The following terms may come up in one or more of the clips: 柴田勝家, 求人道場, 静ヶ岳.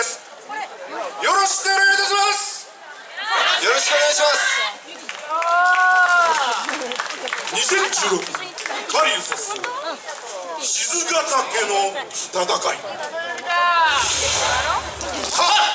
です。よろしくお願いいたします。よろしくお願いします。2016カリウス静ヶ岳の戦い。はっ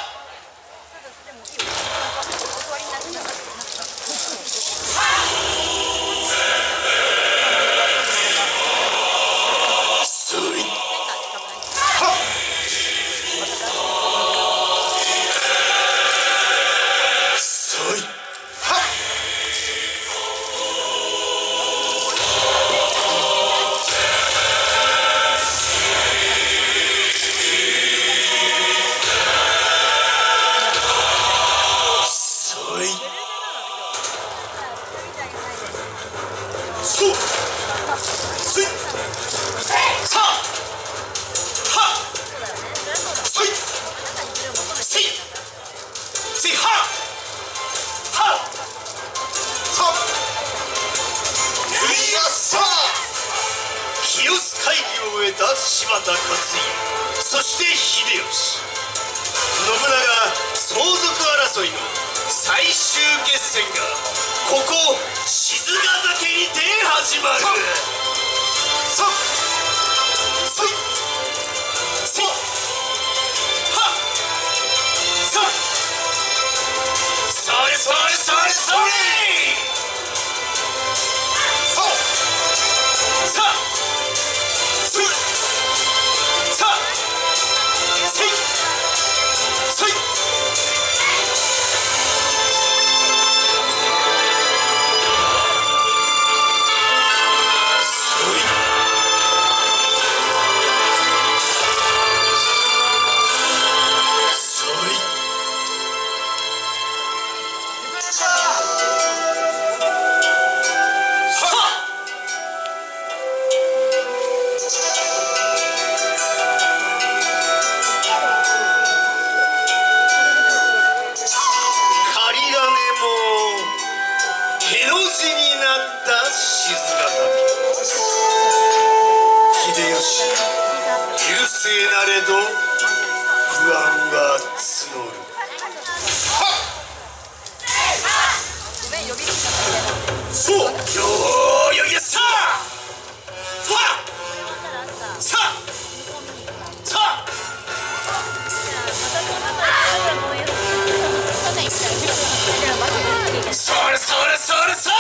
柴田勝家、そして秀吉、信長相続争いの最終決戦がここ静ヶ岳にて始まる。それそれそれそれそれそれそれそれ